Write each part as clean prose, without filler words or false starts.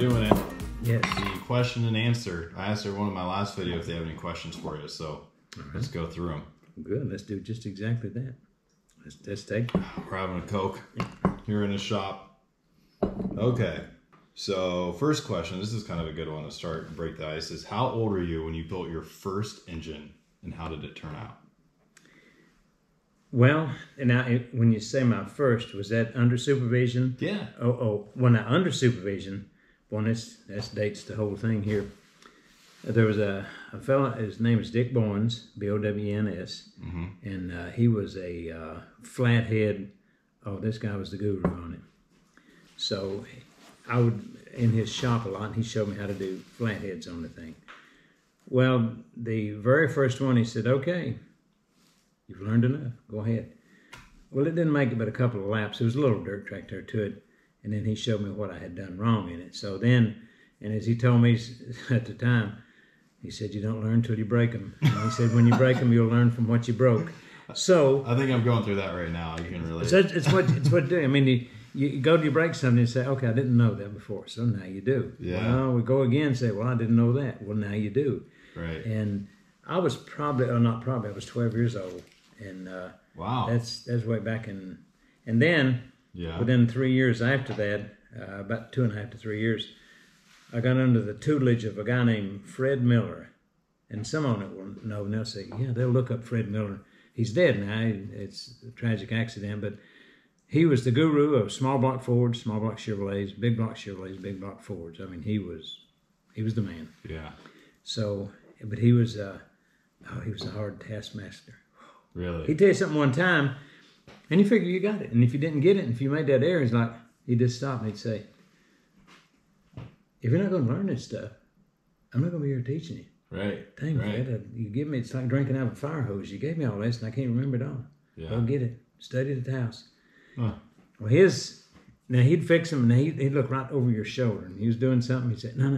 doing it. Yes. The question and answer. I asked everyone in my last video if they have any questions for you, so let's go through them. Good, let's do just exactly that. Let's take it. We're having a Coke here in a shop. Okay, so first question, this is kind of a good one to start and break the ice, is how old are you when you built your first engine and how did it turn out? Well, and when you say my first, was that under supervision? Yeah. Oh, when I under supervision, well, this dates the whole thing here. There was a fella, his name is Dick Bowens, B-O-W-E-N-S, and he was a flathead. Oh, this guy was the guru on it. So I would, in his shop a lot, and he showed me how to do flatheads on the thing. Well, the very first one, he said, okay, you've learned enough, go ahead. Well, it didn't make it but a couple of laps. There was a little dirt track there to it, and then he showed me what I had done wrong in it. So then, and as he told me at the time, he said, you don't learn until you break them. And he said, when you break them, you'll learn from what you broke. So I think I'm going through that right now. You can relate. So it's what do. I mean, you go to you break something and say, okay, I didn't know that before. So now you do. Yeah. Well, we go again and say, well, I didn't know that. Well, now you do. Right. And I was probably, or not probably, I was 12 years old. And wow. That's way back in. And then yeah. Within 3 years after that, about 2.5 to 3 years, I got under the tutelage of a guy named Fred Miller. And some on it will know, and they'll say, yeah, they'll look up Fred Miller. He's dead now. It's a tragic accident, but he was the guru of small block Fords, small block Chevrolets, big block Fords. I mean, he was the man. Yeah. So, but he was a hard taskmaster. Really? He'd tell you something one time, and you figure you got it. And if you didn't get it, and if you made that error, he's like, he'd just stop and he'd say, if you're not going to learn this stuff, I'm not going to be here teaching you. Right. Dang, right. Fred, you give me, it's like drinking out of a fire hose. You gave me all this, and I can't remember it all. Yeah. Go get it. Study it at the house. Huh. Well, now he'd fix them, and he'd look right over your shoulder, and he was doing something. He'd say, no.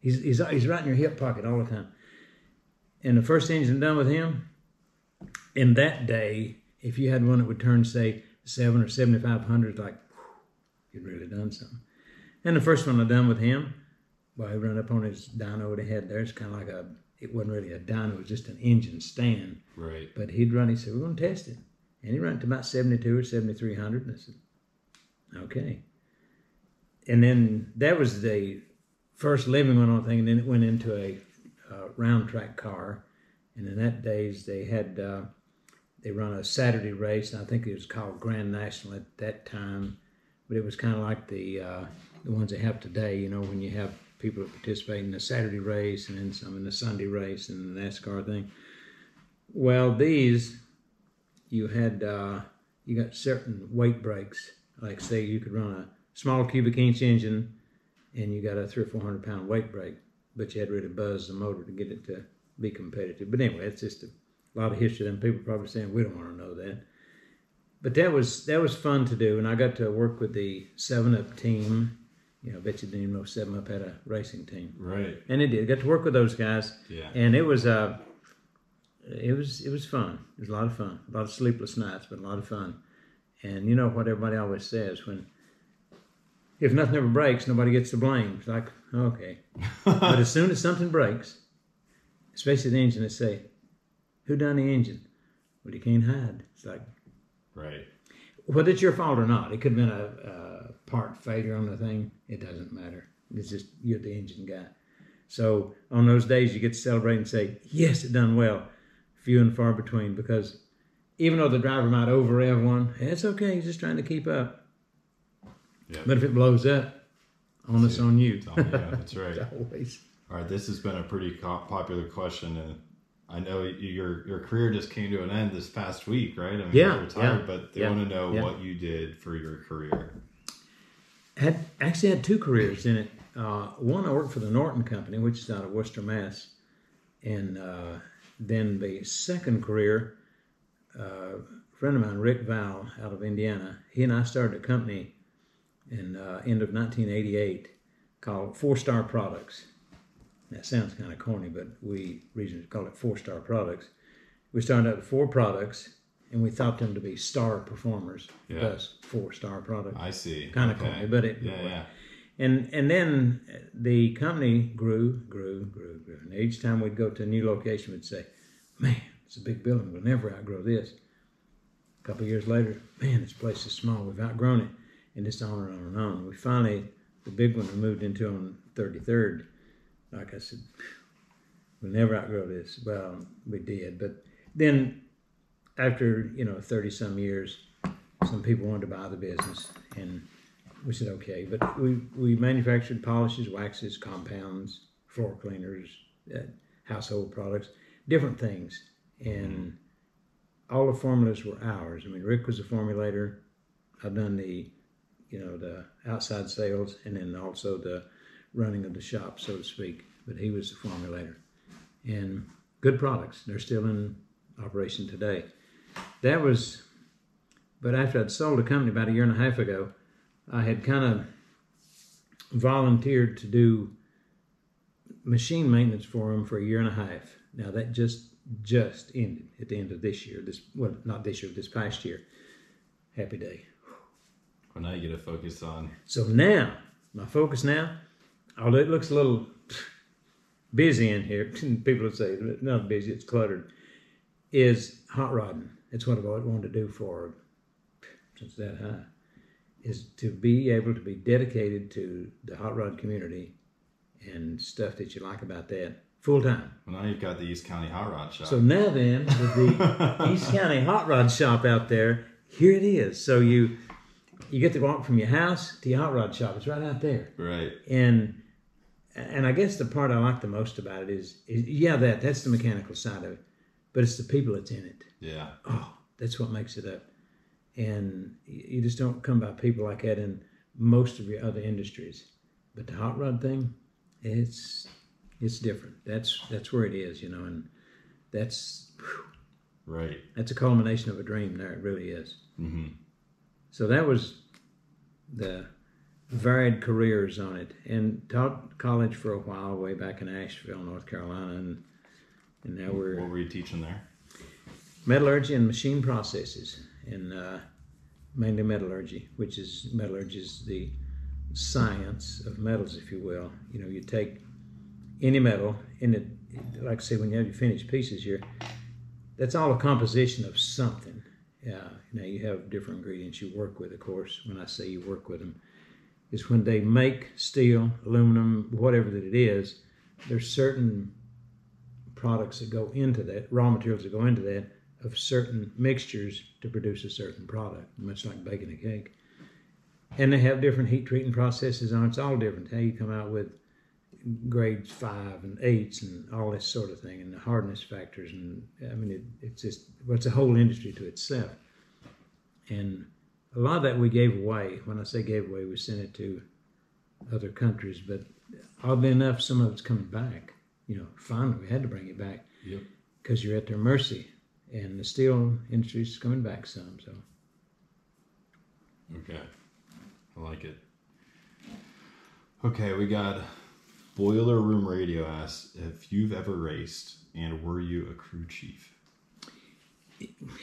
He's right in your hip pocket all the time. And the first engine done with him, in that day, if you had one that would turn, say, 7 or 7,500, like, whew, you'd really done something. And the first one I done with him, well, he ran up on his dyno that he had there. It's kind of like it wasn't really a dyno, it was just an engine stand. Right. But he said, we're going to test it. And he ran it to about 72 or 7,300. And I said, okay. And then that was the first living one on the thing. And then it went into a round track car. And in that days, they run a Saturday race. And I think it was called Grand National at that time. But it was kind of like the ones they have today, you know, when you have people that participate in the Saturday race and then some in the Sunday race and the NASCAR thing. Well, these, you got certain weight breaks. Like say you could run a small cubic inch engine and you got a 300 or 400 pound weight break, but you had to really buzz the motor to get it to be competitive. But anyway, it's just a lot of history. Then people probably saying, we don't want to know that. But that was fun to do. And I got to work with the 7-Up team. You know, I bet you didn't even know 7-Up had a racing team. Right. And it did. Got to work with those guys. Yeah. And it was fun. It was a lot of fun. A lot of sleepless nights, but a lot of fun. And you know what everybody always says, if nothing ever breaks, nobody gets the blame. It's like, okay. But as soon as something breaks, especially the engine, they say, who done the engine? Well, you can't hide. It's like, right. Whether it's your fault or not, it could have been a part failure on the thing. It doesn't matter. It's just you're the engine guy. So on those days, you get to celebrate and say, yes, it done well. Few and far between, because even though the driver might over rev one, it's okay. He's just trying to keep up. Yep. But if it blows up, it's on you. Yeah, that's right. Always. All right. This has been a pretty popular question, and I know your career just came to an end this past week, right? I mean, yeah, you retired, yeah, but they want to know what you did for your career. I actually had two careers in it. One, I worked for the Norton Company, which is out of Worcester, Mass. And then the second career, a friend of mine, Rick Vowell, out of Indiana, he and I started a company in end of 1988 called 4 Star Products. That sounds kind of corny, but we reason to call it 4 Star Products. We started out with 4 products, and we thought them to be star performers. Yeah. Thus, 4 Star Products. I see. Kind of corny, but it. Yeah, yeah. And then the company grew. And each time we'd go to a new location, we'd say, man, it's a big building. We'll never outgrow this. A couple of years later, man, this place is small. We've outgrown it. And just on and on and on. We finally, the big one we moved into on 33rd. Like I said, we'll never outgrow this. Well, we did. But then after, 30-some years, some people wanted to buy the business. And we said, okay. But we manufactured polishes, waxes, compounds, floor cleaners, household products, different things. And all the formulas were ours. I mean, Rick was a formulator. I've done the outside sales and then also the running of the shop, so to speak. But he was the formulator. And good products. They're still in operation today. That was, but after I'd sold the company about a year and a half ago, I had kind of volunteered to do machine maintenance for him for a year and a half. Now that just ended at the end of this year. Well, not this year, this past year. Happy day. Well, now you get to focus on. So now, my focus now, although it looks a little busy in here, people would say, not busy, it's cluttered, is hot rodding. It's what I've always wanted to do for since that high, is to be able to be dedicated to the hot rod community and stuff that you like about that full time. Well, now you've got the East County Hot Rod Shop. So now then, with the East County Hot Rod Shop out there, here it is. So you get to walk from your house to your hot rod shop. It's right out there. Right. And I guess the part I like the most about it is that's the mechanical side of it, but it's the people that's in it. Yeah. Oh, that's what makes it up. And you just don't come by people like that in most of your other industries. But the hot rod thing, it's different. That's where it is, and that's... Whew, right. That's a culmination of a dream there. It really is. Mm-hmm. So that was the varied careers on it. And taught college for a while way back in Asheville, North Carolina. And now we're... What were you teaching there? Metallurgy and machine processes. And mainly metallurgy, which is... Metallurgy is the science of metals, if you will. You take any metal, and it, like I say, when you have your finished pieces here, that's all a composition of something. Yeah, you have different ingredients you work with, of course. When I say you work with them, is when they make steel, aluminum, whatever that it is, there's certain products that go into that, raw materials that go into that, of certain mixtures to produce a certain product, much like baking a cake. And they have different heat treating processes on it. It's all different. How you come out with grades 5 and 8s and all this sort of thing, and the hardness factors, and I mean it's just, well, it's a whole industry to itself. And a lot of that we gave away. When I say gave away, we sent it to other countries, but oddly enough, some of it's coming back. Finally we had to bring it back. Yep. Because you're at their mercy, and the steel industry is coming back some. So okay, I like it. Okay, we got Boiler Room Radio asks if you've ever raced, and were you a crew chief?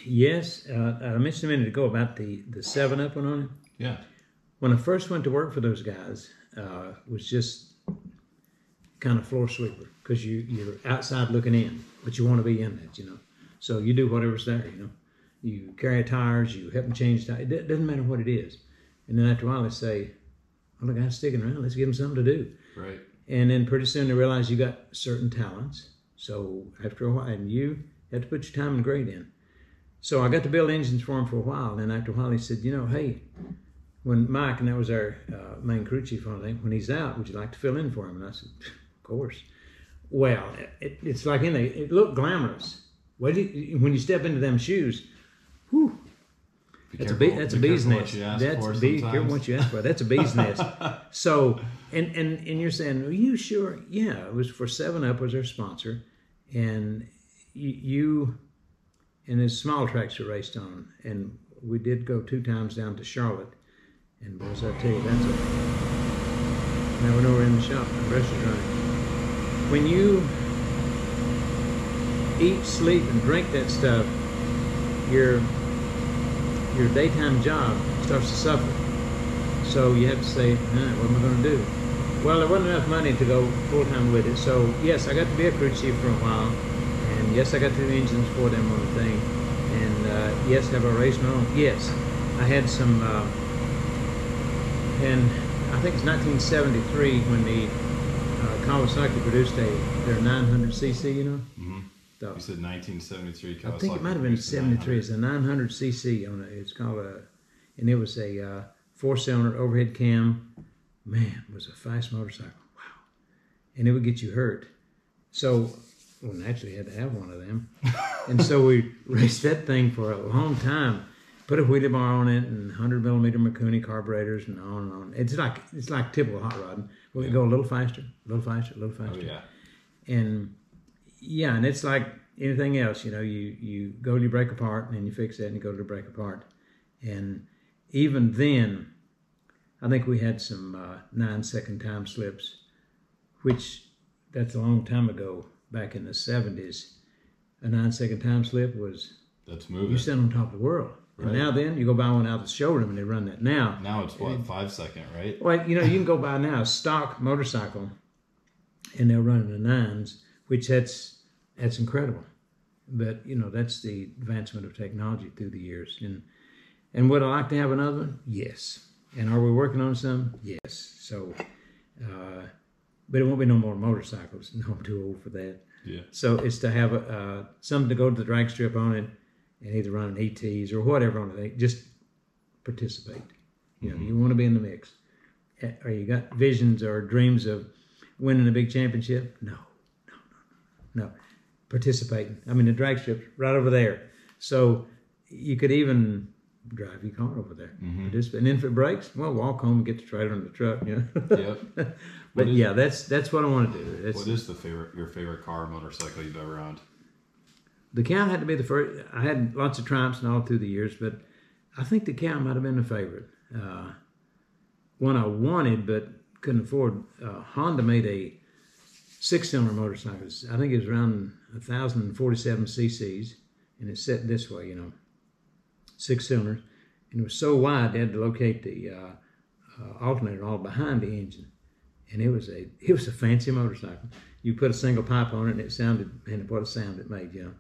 Yes. I mentioned a minute ago about the 7-Up one on it. Yeah. When I first went to work for those guys, was just kind of floor sweeper, because you're outside looking in, but you want to be in that, So you do whatever's there, You carry tires, you help them change tires. It doesn't matter what it is. And then after a while they say, well, the guy's sticking around, let's give him something to do. Right. And then pretty soon they realize you got certain talents. So after a while, and you had to put your time and grade in. So I got to build engines for them for a while. And then after a while, he said, hey, when Mike, and that was our main crew chief on it, when he's out, would you like to fill in for him? And I said, of course. Well, it's like in there, it looked glamorous. Well, when you step into them shoes, whew. That's a bee's nest. Careful what you ask for. That's a bee's nest. So, and you're saying, are you sure? Yeah, it was for 7-Up was their sponsor, and and there's small tracks were raced on, and we did go 2 times down to Charlotte, and boys, I tell you, that's a... Now we know we're in the shop. The rest is running. When you eat, sleep, and drink that stuff, your daytime job starts to suffer. So you have to say, what am I going to do? Well, there wasn't enough money to go full-time with it. So yes, I got to be a crew chief for a while. And yes, I got two engines for them on the thing. And yes, have I raced my own? Yes. I had some, and I think it's 1973 when the Kawasaki produced their 900cc, you know? Mm-hmm. So, you said 1973 Kawasaki. I think it might have been 73. It's a 900cc on it. It's called a, and it was a four-cylinder overhead cam. Man, it was a fast motorcycle. Wow. And it would get you hurt. So, well, naturally had to have one of them. And so we raced that thing for a long time. Put a wheelie bar on it and 100mm McCooney carburetors and on and on. It's like typical hot rodding. We could go a little faster, a little faster, a little faster. Oh, yeah. And yeah, and it's like anything else, you know, you go to your brake apart and then you fix that and you go to the brake apart. And even then, I think we had some 9-second time slips, which that's a long time ago, back in the 70s. A 9-second time slip was... That's moving. You sit on top of the world. Right. And now then, you go buy one out of the showroom and they run that now. Now it's what, 5-second, right? Well, you know, you can go buy now a stock motorcycle and they'll run the 9s, which that's incredible. But, you know, that's the advancement of technology through the years. And would I like to have another one? Yes. And are we working on some? Yes. So, but it won't be no more motorcycles. No, I'm too old for that. Yeah. So it's to have something to go to the drag strip on it, and either run an ETs or whatever on it. Just participate. You know, you want to be in the mix. Or you got visions or dreams of winning a big championship? No. Participating. I mean, the drag strip's right over there. So you could even drive your car over there. Participate. And if it breaks, well, walk home and get the trailer in the truck. You know? Yep. But yeah, that's what I want to do. That's, what is the your favorite car or motorcycle you've ever owned? The cow had to be the first. I had lots of triumphs and all through the years, but I think the cow might have been the favorite. One I wanted but couldn't afford. Honda made a 6-cylinder motorcycle. I think it was around 1,047 cc's, and it's set this way, you know, 6 cylinders. And it was so wide they had to locate the alternator all behind the engine. And it was a fancy motorcycle. You put a single pipe on it, and it sounded, and what a sound it made, you know.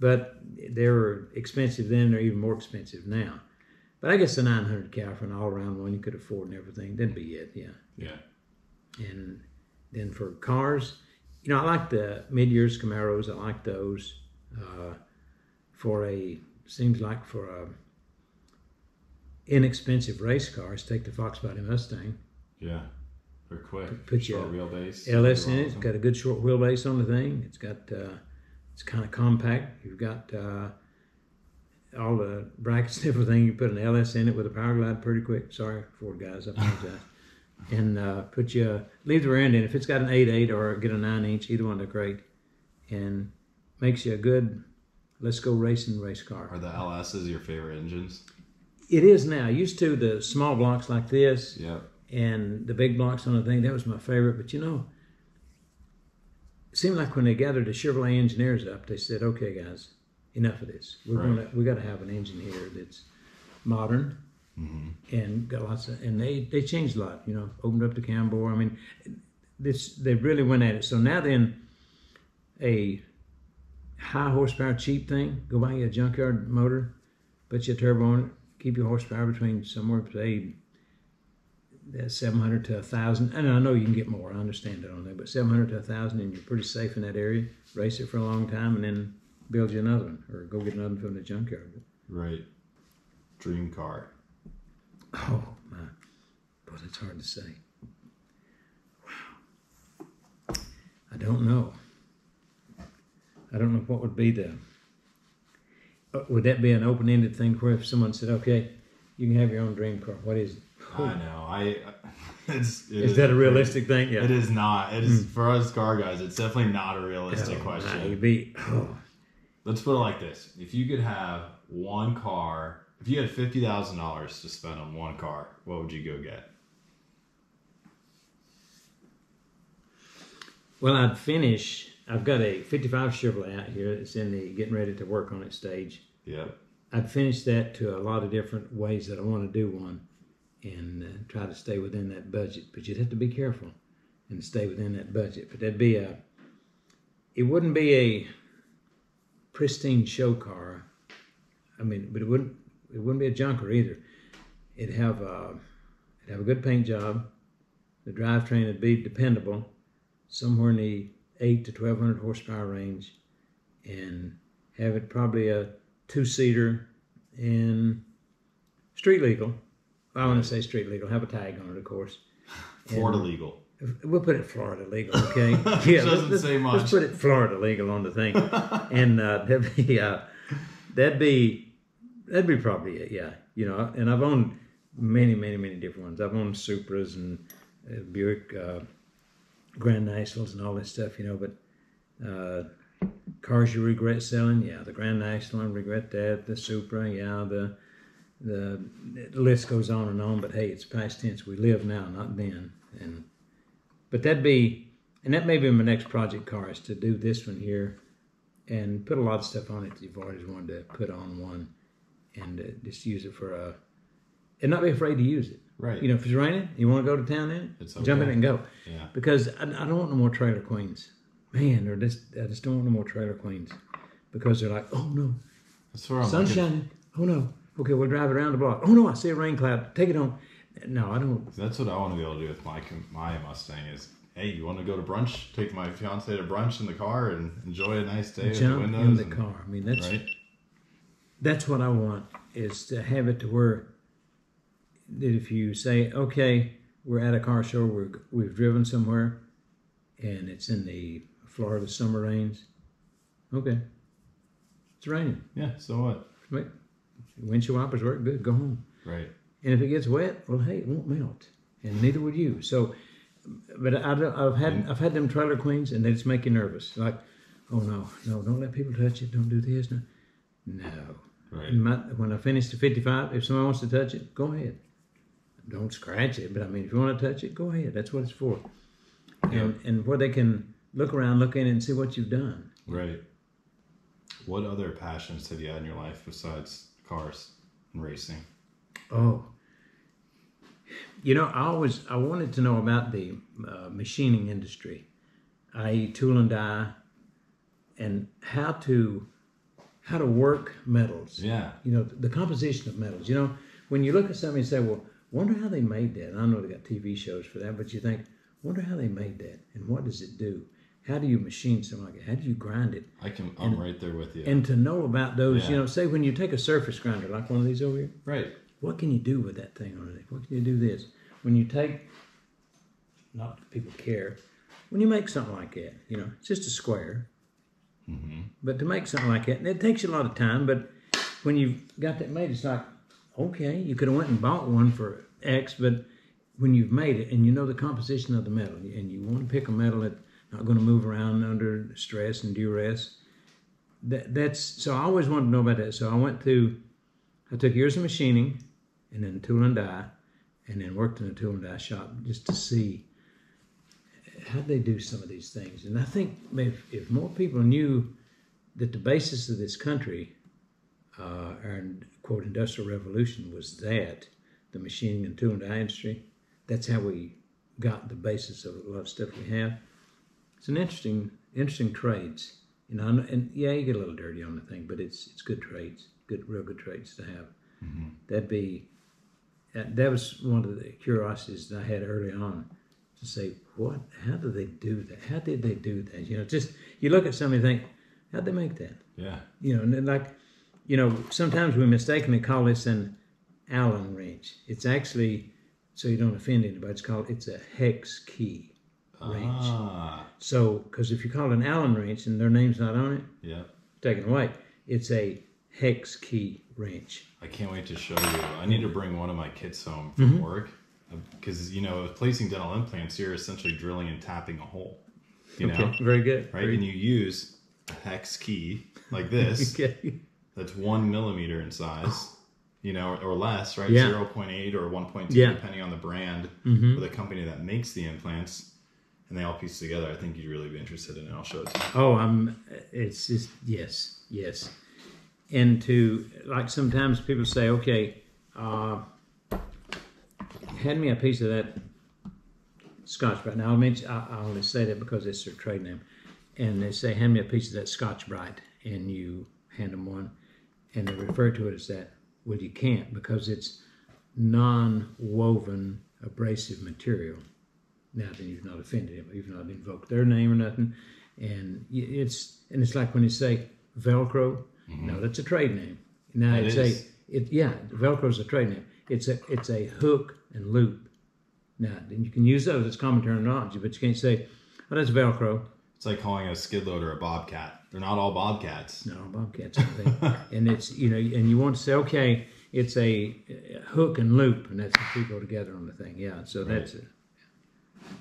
But they were expensive then. They're even more expensive now. But I guess the 900 cow for an all-around one you could afford and everything. That'd be it, yeah. Yeah. And then for cars, you know, I like the mid-years Camaros. I like those. For a inexpensive race car, take the Fox Body Mustang. Yeah. They're quick. Put your wheelbase LS in it. It's got a good short wheelbase on the thing. It's got... It's kind of compact. You've got all the brackets and everything. You put an LS in it with a power glide pretty quick. Sorry, Ford guys, I apologize. And leave the rear end in. If it's got an 8.8 or get a 9-inch, either one, they're great. And makes you a good, let's go racing race car. Are the LS's your favorite engines? It is now. Used to the small blocks like this and the big blocks on the thing. That was my favorite. But you know, it seemed like when they gathered the Chevrolet engineers up, they said, okay, guys, enough of this. We got to have an engine here that's modern and got lots of... And they changed a lot, you know, opened up the cam bore. I mean, they really went at it. So now then, a high horsepower cheap thing, go buy you a junkyard motor, put your turbo on it, keep your horsepower between somewhere, say, 700 to 1,000, and I know you can get more, I understand it on there, but 700 to 1,000 and you're pretty safe in that area. Race it for a long time and then build you another one or go get another one from the junkyard. Right. Dream car. Oh, my. Boy, that's hard to say. Wow. I don't know. I don't know what would be the... Would that be an open-ended thing where if someone said, okay, you can have your own dream car, what is it? I know. Is that a realistic thing? Yeah. It is not. It is for us car guys. It's definitely not a realistic question. Let's put it like this: if you could have one car, if you had $50,000 to spend on one car, what would you go get? Well, I'd finish. I've got a '55 Chevrolet out here. It's in the getting ready to work on it stage. Yeah. I'd finish that to a lot of different ways that I want to do one. and try to stay within that budget. But you'd have to be careful and stay within that budget. But that'd be a, it wouldn't be a pristine show car. I mean, but it wouldn't be a junker either. It'd have a good paint job. The drivetrain would be dependable, somewhere in the 800 to 1200 horsepower range, and have it probably a two-seater and street legal. I want to say street legal. Have a tag on it, of course. Florida legal. We'll put it Florida legal, okay? Yeah, doesn't say much. Let's put it Florida legal on the thing, and that'd be probably it. Yeah, you know. And I've owned many different ones. I've owned Supras and Buick Grand Nationals and all this stuff, you know. But cars you regret selling, yeah, the Grand National, I regret that. The Supra, yeah, the list goes on and on. But hey, it's past tense. We live now, not then. But that'd be, and that may be my next project car, is to do this one here and put a lot of stuff on it that you've always wanted to put on one, and just use it for a, and not be afraid to use it. Right. You know, if it's raining, you want to go to town in it, okay. Jump in it and go. Yeah. Because I don't want no more trailer queens. Man, or I just don't want no more trailer queens, because they're like, oh no, sun's shining. Oh no, okay, we'll drive it around the block. Oh no, I see a rain cloud. Take it on. No, I don't. That's what I want to be able to do with my Mustang is, hey, you want to go to brunch? Take my fiance to brunch in the car and enjoy a nice day. Jump at the windows in the car. I mean, that's right. That's what I want, is to have it to where that if you say, okay, we're at a car show, we've driven somewhere, and it's in the Florida summer rains. Okay, it's raining. Yeah, so what? Wait, windshield wipers work good. Go home. Right. And if it gets wet, well, hey, it won't melt, and neither would you. So, but I've had them trailer queens, and they just make you nervous. Like, oh no, don't let people touch it. Don't do this. No. Right. When I finish the 55, if someone wants to touch it, go ahead. Don't scratch it, but I mean, if you want to touch it, go ahead. That's what it's for. Yeah. And where they can look around, look in, and see what you've done. Right. What other passions have you had in your life besides cars and racing? Oh, you know, I wanted to know about the machining industry, i.e. tool and die, and how to work metals. Yeah. You know, the composition of metals. You know, when you look at something and say, well, wonder how they made that. And I know they got TV shows for that, but you think, wonder how they made that, and what does it do? How do you machine something like that? How do you grind it? I'm right there with you. And to know about those, yeah. You know, say when you take a surface grinder, like one of these over here. Right. What can you do with that thing on it? What can you do this? When you take, not that people care, when you make something like that, you know, it's just a square. Mm-hmm. But to make something like that, and it takes you a lot of time, but when you've got that made, it's like, okay, you could have went and bought one for X, but when you've made it and you know the composition of the metal, and you want to pick a metal that's not going to move around under stress and duress, so I always wanted to know about that. So I took years of machining, and then tool and die, and then worked in a tool and die shop just to see how they do some of these things. And I think if more people knew that the basis of this country, our quote industrial revolution, was that the machining and tool and die industry, that's how we got the basis of a lot of stuff we have. It's an interesting trades, you know. And yeah, you get a little dirty on the thing, but it's good trades. Real good traits to have. Mm-hmm. That was one of the curiosities that I had early on, to say, how do they do that? How did they do that? You know, just, you look at somebody and think, how'd they make that? Yeah. You know, and like, you know, sometimes we mistakenly call this an Allen wrench. It's actually, so you don't offend anybody, it's a hex key wrench. Ah. So, because if you call it an Allen wrench and their name's not on it, yeah, taken away. It's a hex key wrench. I can't wait to show you. I need to bring one of my kits home from mm-hmm. work, because, you know, placing dental implants, you're essentially drilling and tapping a hole. You okay. know, very good. Right, very good. And you use a hex key like this. Okay. That's 1 millimeter in size, you know, or less, right? Yeah. 0.8 or 1.2, yeah. depending on the brand mm-hmm. or the company that makes the implants. And they all piece together. I think you'd really be interested in it. I'll show it to you. Oh, it's just yes. And to, like, sometimes people say, okay, hand me a piece of that Scotch-Bright. Now, I only say that because it's their trade name. And they say, hand me a piece of that Scotch-Bright. And you hand them one. And they refer to it as that. Well, you can't, because it's non-woven abrasive material. Now, then you've not offended them. You've not invoked their name or nothing. And it's like when you say Velcro. Mm-hmm. No, that's a trade name. Now, it is. Yeah, Velcro is a trade name. It's a hook and loop. Now, then you can use those as common terminology, but you can't say, oh, that's Velcro. It's like calling a skid loader a bobcat. They're not all bobcats. Not all bobcats, I think. And it's, you know, and you want to say, okay, it's a hook and loop, and that's the two go together on the thing. Yeah, so that's it.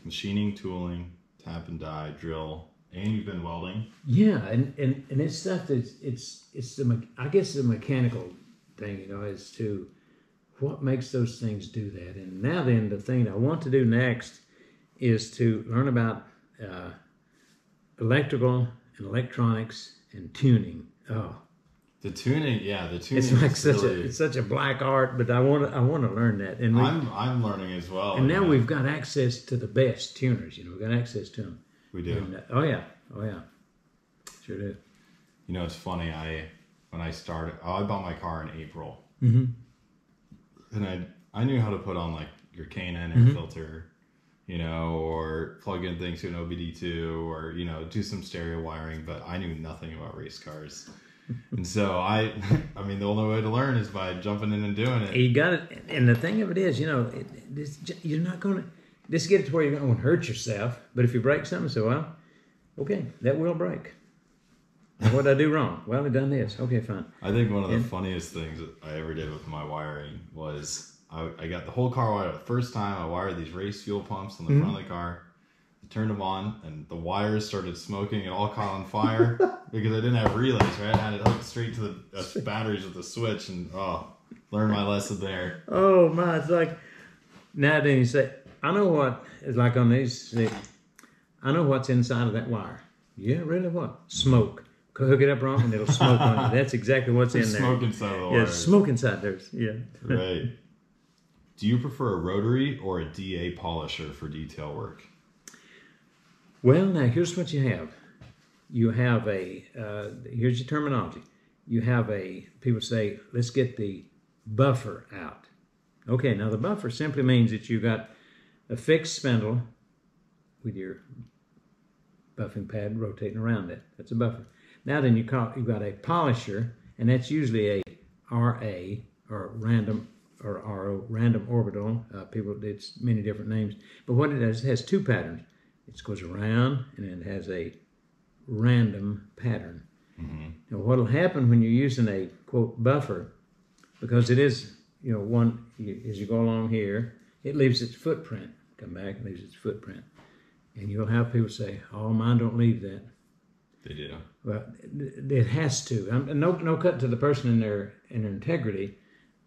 Machining, tooling, tap and die, drill, and you've been welding. Yeah, and it's stuff that's, it's the, I guess the mechanical thing, you know, is to what makes those things do that. And now then, the thing I want to do next is to learn about electrical and electronics and tuning. Oh, the tuning! Yeah, the tuning. It's like such really... it's such a black art, but I want to learn that, and I'm learning as well. And now we've got access to the best tuners. You know, we've got access to them. We do. And, oh yeah, sure do. You know, it's funny. When I bought my car in April, mm-hmm. and I knew how to put on like your K9 air filter. You know, or plug in things to an OBD2 or, you know, do some stereo wiring, but I knew nothing about race cars. And so I mean, the only way to learn is by jumping in and doing it. You got it. And the thing of it is, you know, you're not going to, this gets to where you're going to hurt yourself. But if you break something, so well, okay, that will break. What did I do wrong? Well, I've done this. Okay, fine. I think one of the funniest things I ever did with my wiring was... I got the whole car wired up. First time I wired these race fuel pumps on the front of the car. I turned them on and the wires started smoking and all caught on fire because I didn't have relays, right? I had it hooked straight to the batteries with the switch, and learned my lesson there. Oh my, it's like, now then you say, I know what, it's like on these, I know what's inside of that wire. Yeah, really what? Smoke. Hook it up wrong and it'll smoke on you. That's exactly what's in there. Smoke inside of the wire. Yeah, smoke inside theirs. Yeah. Right. Do you prefer a rotary or a DA polisher for detail work? Well, now here's what you have. You have a, here's your terminology. You have a, people say, let's get the buffer out. Okay, now the buffer simply means that you've got a fixed spindle with your buffing pad rotating around it. That's a buffer. Now then you've got a polisher, and that's usually a RA or random or RO, random orbital. It's many different names. But what it has two patterns. It goes around, and it has a random pattern. Mm-hmm. Now, what'll happen when you're using a, quote, buffer, because it is, you know, one, as you go along here, it leaves its footprint. Come back, it leaves its footprint. And you'll have people say, oh, mine don't leave that. They do. Well, it has to. No cut to the person in their integrity,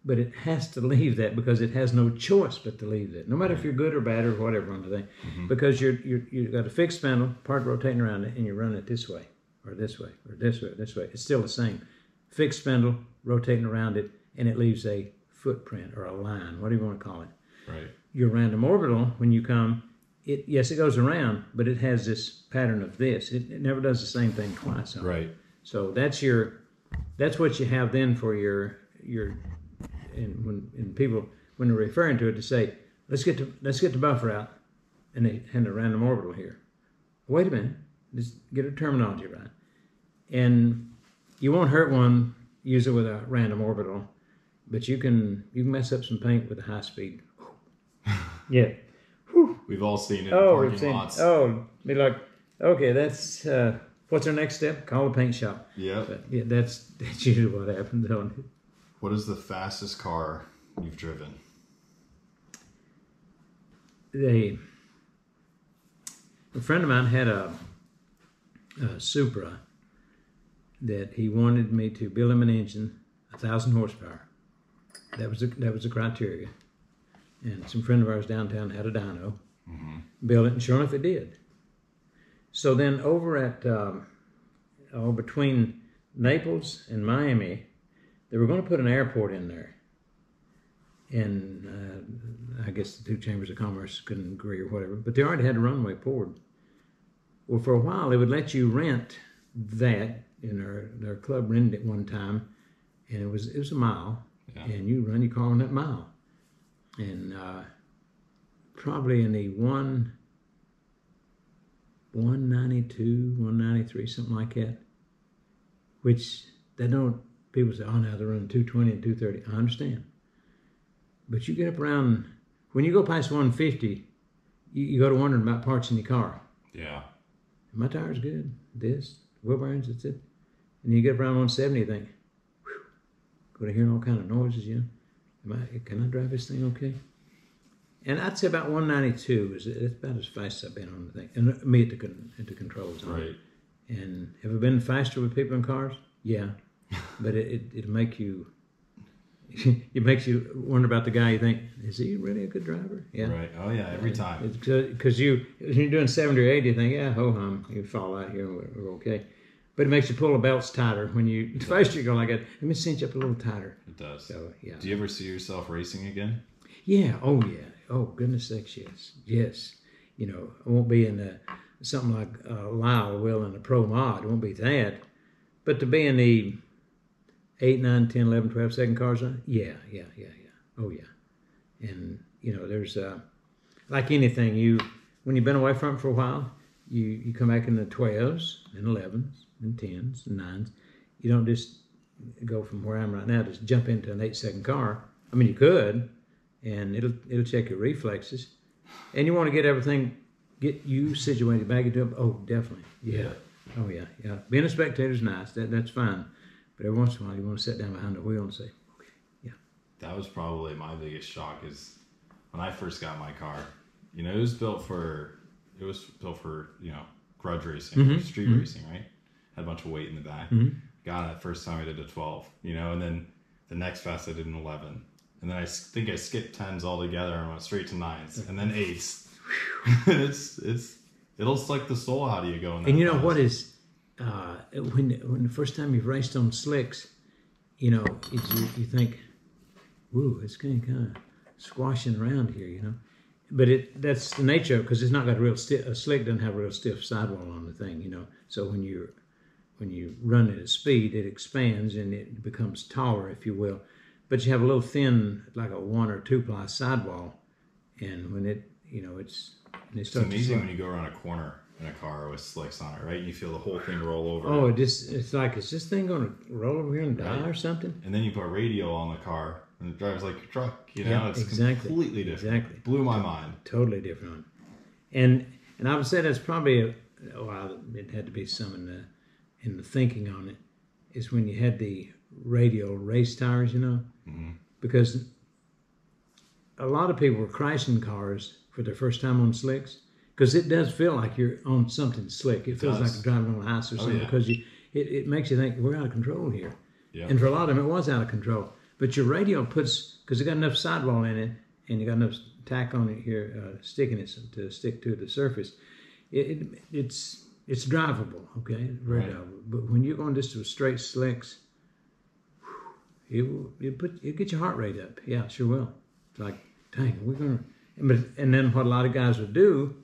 but it has to leave that because it has no choice but to leave that. No matter if you're good or bad or whatever on the thing, because you've got a fixed spindle, part rotating around it, and you run it this way, or this way, or this way, or this way. It's still the same. Fixed spindle, rotating around it, and it leaves a footprint or a line, whatever you want to call it. Right. Your random orbital, when you come, it goes around, but it has this pattern of this. It never does the same thing twice. Right. So that's what you have then for your. And when they're referring to it, to say, let's get the buffer out, and they hand a random orbital here. Wait a minute, just get a terminology right. And you won't hurt one, use it with a random orbital, but you can mess up some paint with a high speed. Yeah. We've all seen it in parking lots. Oh, be like, okay, that's what's our next step? Call the paint shop. Yeah. Yeah, that's usually what happens on it. What is the fastest car you've driven? A friend of mine had a Supra that he wanted me to build him an engine, 1,000 horsepower. That was the criteria. And some friend of ours downtown had a dyno, built it, and sure enough, it did. So then over at between Naples and Miami, they were going to put an airport in there. and I guess the two chambers of commerce couldn't agree or whatever, but they already had a runway poured. Well, for a while they would let you rent that, and our club rented it one time, and it was a mile, yeah. And you run your car on that mile, and probably in the 192, 193, something like that, which they don't. People say, "Oh, now they're running 220 and 230." I understand, but you get up around when you go past 150, you go to wondering about parts in your car. Yeah, my tire's good. This wheel bearings, that's it. And you get up around 170, you think, whew, go to hearing all kind of noises. You know, can I drive this thing okay? And I'd say about 192 is about as fast as I've been on the thing, and me at the controls. Right. And have I been faster with people in cars? Yeah, but it make you. It makes you wonder about the guy. You think, is he really a good driver? Yeah. Right. Oh yeah. Every time. Because you're doing 70 or 80, you think, yeah, ho hum, you fall out here, we're okay. But it makes you pull the belts tighter when you first you go like that. Let me cinch up a little tighter. It does. So yeah. Do you ever see yourself racing again? Yeah. Oh yeah. Oh, goodness sakes, yes. Yes. You know, I won't be in something like Lyle will in a pro mod. It won't be that. But to be in the 8, 9, 10, 11, 12 second cars, yeah. Oh, yeah. And, you know, there's, like anything, when you've been away from it for a while, you come back in the 12s and 11s and 10s and 9s. You don't just go from where I'm right now, just jump into an 8-second car. I mean, you could. And it'll check your reflexes, and you want to get everything, get you situated back into it. Oh, definitely, yeah, oh yeah, yeah. Being a spectator is nice, that's fine, but every once in a while you want to sit down behind the wheel and say, okay, yeah. That was probably my biggest shock is when I first got my car. You know, it was built for you know, grudge racing, mm-hmm. Street mm-hmm. racing, right? Had a bunch of weight in the back. Mm-hmm. Got it first time I did a 12, you know, and then the next fast I did an 11. And then I think I skipped 10s altogether and went straight to 9s and then 8s. It'll suck the soul out of you going. And you know what is when the first time you've raced on slicks, you know, you think, "Woo, it's going to kind of squashing around here," you know. But that's the nature of it, because it's not got a real stiff. A slick doesn't have a real stiff sidewall on the thing, you know. So when you run it at speed, it expands and it becomes taller, if you will. But you have a little thin, like a 1 or 2 ply sidewall, and when it's amazing when you go around a corner in a car with slicks on it, right? You feel the whole thing roll over. Oh, it's like, is this thing going to roll over here and die or something? And then you put a radio on the car, and it drives like your truck. You know, yeah, it's completely different. Exactly, blew my mind. Totally different. And I would say that's probably it had to be some in the thinking on it is when you had the radio race tires, you know. Mm-hmm. Because a lot of people were crashing cars for their first time on slicks, because it does feel like you're on something slick. It feels like you're driving on ice or something, because it makes you think, we're out of control here. Yeah. And for a lot of them, it was out of control. But your radio because it got enough sidewall in it, and you got enough tack on it here, stickiness to stick to the surface, it's drivable, okay? Very drivable. But when you're going just to straight slicks, it'll get your heart rate up. Yeah, sure will. It's like, dang, we're gonna. And then what a lot of guys would do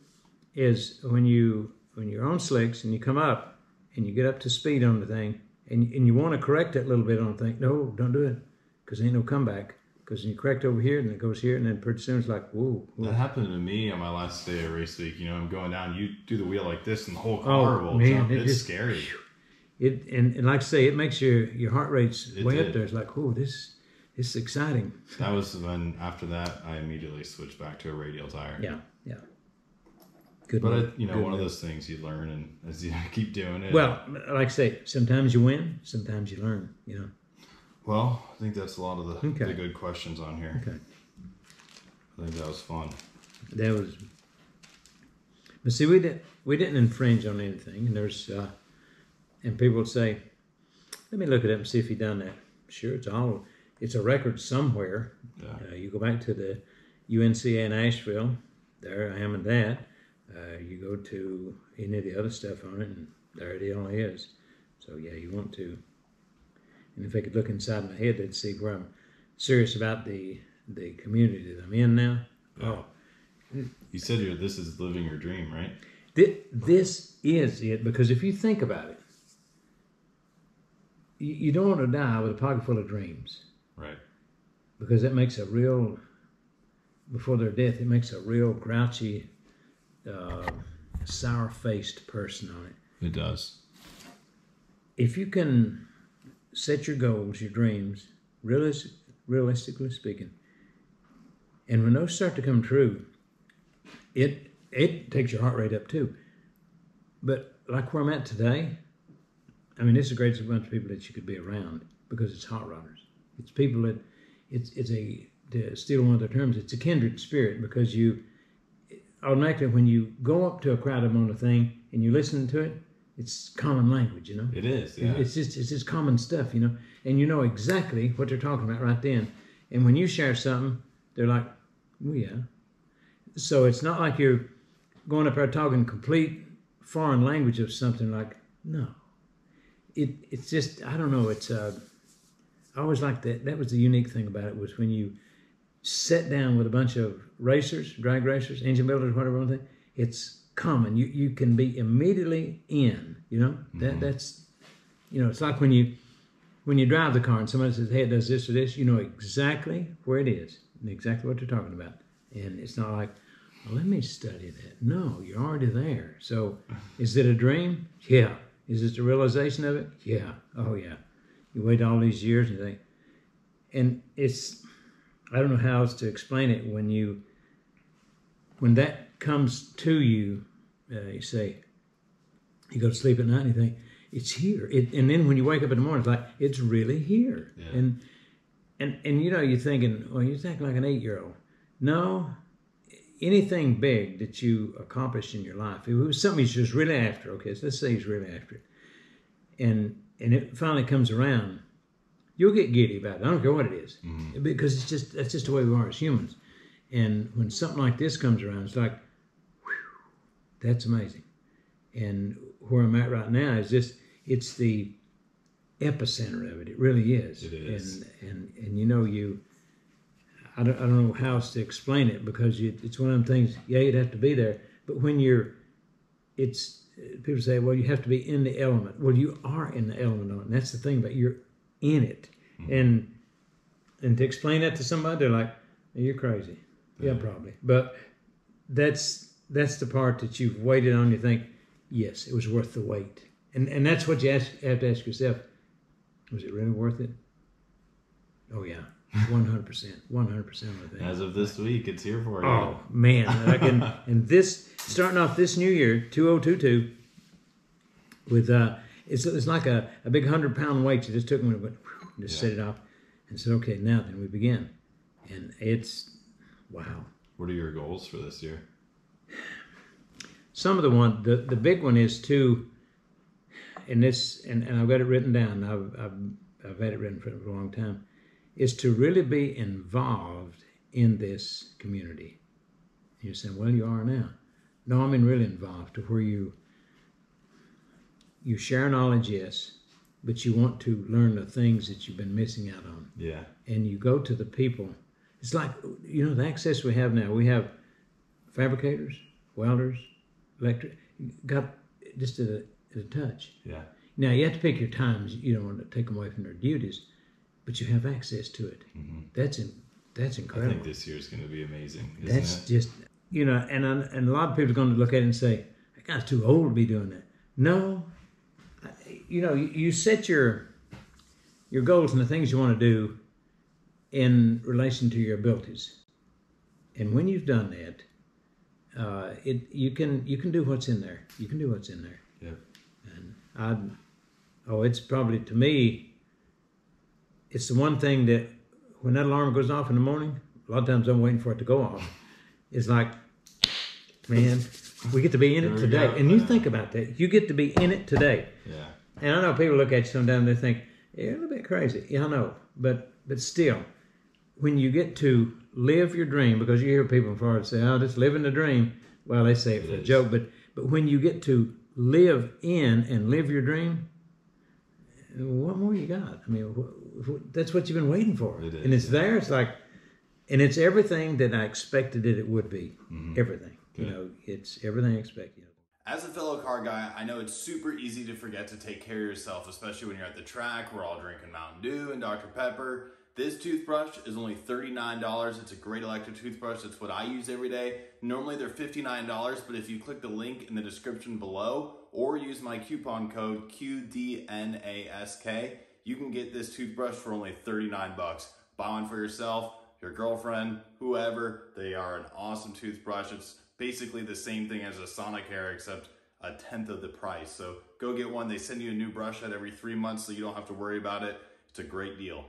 is when you're on slicks and you come up and you get up to speed on the thing and you want to correct it a little bit on the thing. No, don't do it, because ain't no comeback. Because you correct over here and it goes here and then pretty soon it's like, whoa. That happened to me on my last day of race week. You know, I'm going down. You do the wheel like this and the whole car will jump. It's just scary. Whew. And like I say, it makes your heart rates up there. It's like, oh, this is exciting. That was when, after that, I immediately switched back to a radial tire. Yeah, yeah. Good. But, one of those things you learn, and as you keep doing it. Well, like I say, sometimes you win, sometimes you learn, you know. Well, I think that's a lot of the good questions on here. Okay. I think that was fun. That was. But see, we didn't infringe on anything. And there's... And people would say, "Let me look it up and see if he done that." Sure, it's a record somewhere. Yeah. You go back to the UNCA in Asheville. There I am in that. You go to any of the other stuff on it, and there it only is. So yeah, you want to. And if I could look inside my head, they'd see where I'm serious about the the community that I'm in now. Yeah. Oh, you said this is living your dream, right? This is it, because if you think about it, you don't want to die with a pocket full of dreams. Right. Because that makes a real, before their death, it makes a real grouchy, sour-faced person on it. It does. If you can set your goals, your dreams, realistically speaking, and when those start to come true, it takes your heart rate up too. But like where I'm at today, I mean, it's the greatest bunch of people that you could be around, because it's hot rodders. It's people that, it's a, to steal one of their terms, it's a kindred spirit, because you, automatically when you go up to a crowd of them on a thing and you listen to it, it's common language, you know? It is, yeah. It's just common stuff, you know? And you know exactly what they're talking about right then. And when you share something, they're like, well, yeah. So it's not like you're going up there talking complete foreign language of something, like, no. It's just, I don't know, it's, I always liked that. That was the unique thing about it, was when you sit down with a bunch of racers, drag racers, engine builders, whatever, one thing, it's common. You can be immediately in, you know? That's, you know, it's like when you drive the car and somebody says, hey, it does this or this, you know exactly where it is and exactly what they're talking about. And it's not like, well, let me study that. No, you're already there. So is it a dream? Yeah. Is it the realization of it? Yeah. Oh, yeah. You wait all these years and you think, and it's, I don't know how else to explain it. When that comes to you, you say, you go to sleep at night and you think, it's here. And then when you wake up in the morning, it's like, it's really here. Yeah. And you know, you're thinking, well, you're acting like an 8-year-old. No, anything big that you accomplish in your life, if it was something he's just really after, okay, so let's say he's really after it, and it finally comes around, you'll get giddy about it. I don't care what it is, because it's just, that's just the way we are as humans. And when something like this comes around, it's like, whew, that's amazing. And where I'm at right now is just, it's the epicenter of it. It really is. It is. And you know, I don't know how else to explain it, because it's one of them things, yeah, you'd have to be there. But when people say, well, you have to be in the element. Well, you are in the element on it. And that's the thing, but you're in it. Mm-hmm. And to explain that to somebody, they're like, you're crazy. Yeah, probably. But that's the part that you've waited on. You think, yes, it was worth the wait. And that's what you have to ask yourself. Was it really worth it? Oh, yeah. 100% of that. As of this week, it's here for you. Oh man, I can, and this starting off this new year, 2022, with it's like a big 100-pound weight you just took and went, whew, just set it off, and said, okay, now then we begin, and it's wow. What are your goals for this year? Some of the big one is to, and this, and I've got it written down. I've had it written for a long time. Is to really be involved in this community. You're saying, well, you are now. No, I mean really involved, to where you share knowledge, yes, but you want to learn the things that you've been missing out on. Yeah. And you go to the people. It's like, you know, the access we have now. We have fabricators, welders, electric, got just at a touch. Yeah. Now, you have to pick your times. You don't want to take them away from their duties, but you have access to it. Mm-hmm. That's incredible. I think this year is going to be amazing. Isn't that's it? Just, you know, and a lot of people are going to look at it and say, that guy's too old to be doing that. No, you know, you set your goals and the things you want to do in relation to your abilities. And when you've done that, you can do what's in there. You can do what's in there. Yeah. And it's probably, to me, it's the one thing that when that alarm goes off in the morning, a lot of times I'm waiting for it to go off. It's like, man, we get to be in it today. Go. And you think about that. You get to be in it today. Yeah. And I know people look at you sometimes and they think, yeah, you're a little bit crazy. Yeah, I know. But still, when you get to live your dream, because you hear people in Florida say, oh, just living the dream. Well, they say it for a joke. But when you get to live in and live your dream, what more you got? I mean, that's what you've been waiting for. It is, and it's there. It's like, And it's everything that I expected it would be. Mm-hmm. Everything. Good. You know, it's everything I expected. As a fellow car guy, I know it's super easy to forget to take care of yourself, especially when you're at the track. We're all drinking Mountain Dew and Dr. Pepper. This toothbrush is only $39. It's a great electric toothbrush. It's what I use every day. Normally they're $59, but if you click the link in the description below or use my coupon code QDNASK, you can get this toothbrush for only $39. Buy one for yourself, your girlfriend, whoever. They are an awesome toothbrush. It's basically the same thing as a Sonicare, except a tenth of the price. So go get one. They send you a new brush head every 3 months, so you don't have to worry about it. It's a great deal.